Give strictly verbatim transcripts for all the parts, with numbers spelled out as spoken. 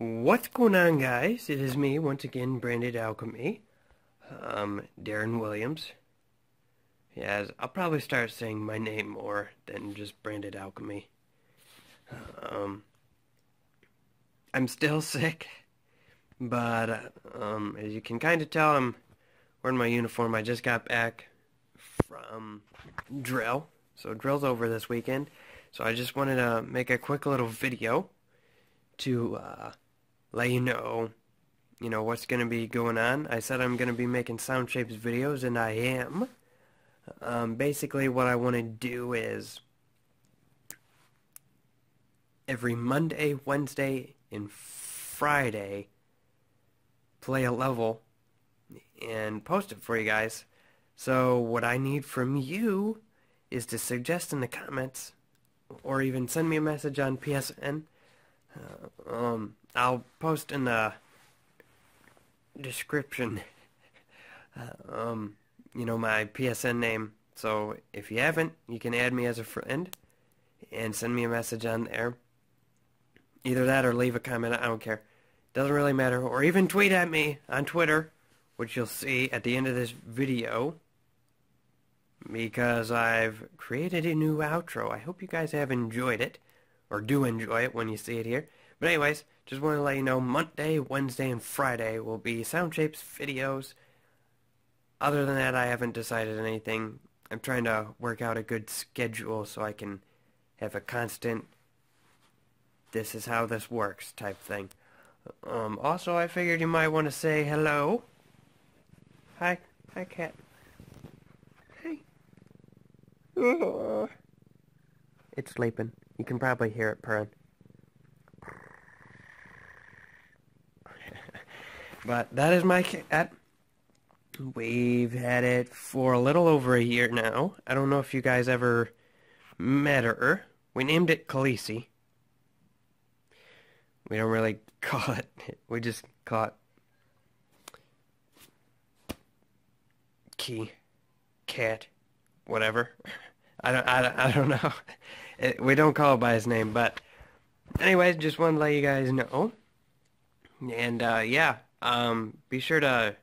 What's going on, guys? It is me once again, Branded Alchemy, um, Darren Williams. Yes, I'll probably start saying my name more than just Branded Alchemy. Um, I'm still sick, but um, as you can kind of tell, I'm wearing my uniform. I just got back from drill, so drill's over this weekend. So I just wanted to make a quick little video to uh, let you know, you know, what's going to be going on. I said I'm going to be making Sound Shapes videos, and I am. Um, basically, what I want to do is every Monday, Wednesday, and Friday, play a level and post it for you guys. So what I need from you is to suggest in the comments, or even send me a message on P S N. Uh, um, I'll post in the description, uh, um, you know, my P S N name. So if you haven't, you can add me as a friend and send me a message on there. Either that or leave a comment. I don't care. Doesn't really matter. Or even tweet at me on Twitter, which you'll see at the end of this video, because I've created a new outro. I hope you guys have enjoyed it, or do enjoy it when you see it here. But anyways, just want to let you know, Monday, Wednesday, and Friday will be Sound Shapes videos. Other than that, I haven't decided anything. I'm trying to work out a good schedule so I can have a constant, this is how this works type thing. Um, also, I figured you might want to say hello. Hi. Hi, cat. Hey. Oh. It's sleeping. You can probably hear it purring. But that is my cat. We've had it for a little over a year now. I don't know if you guys ever met her. We named it Khaleesi. We don't really call it. We just call it Key, Cat, whatever. I don't, I don't, I don't know. It, we don't call it by his name, but anyways, just wanted to let you guys know. And uh, yeah, um, be sure to,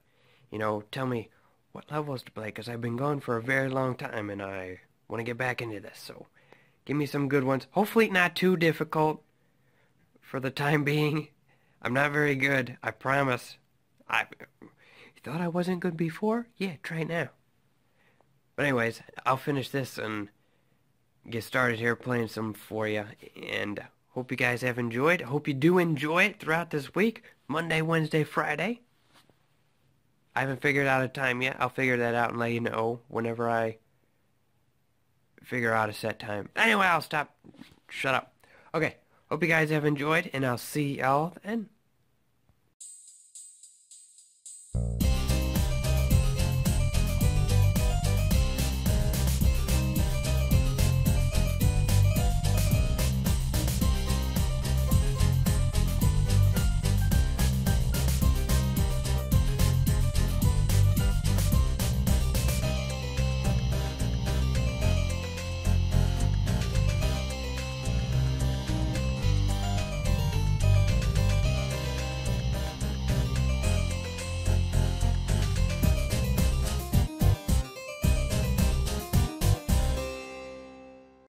you know, tell me what levels to play, because I've been gone for a very long time, and I want to get back into this. So give me some good ones. Hopefully not too difficult for the time being. I'm not very good, I promise. I you thought I wasn't good before? Yeah, try it now. But anyways, I'll finish this and get started here playing some for you. And hope you guys have enjoyed. Hope you do enjoy it throughout this week. Monday, Wednesday, Friday. I haven't figured out a time yet. I'll figure that out and let you know whenever I figure out a set time. Anyway, I'll stop. Shut up. Okay. Hope you guys have enjoyed, and I'll see y'all then.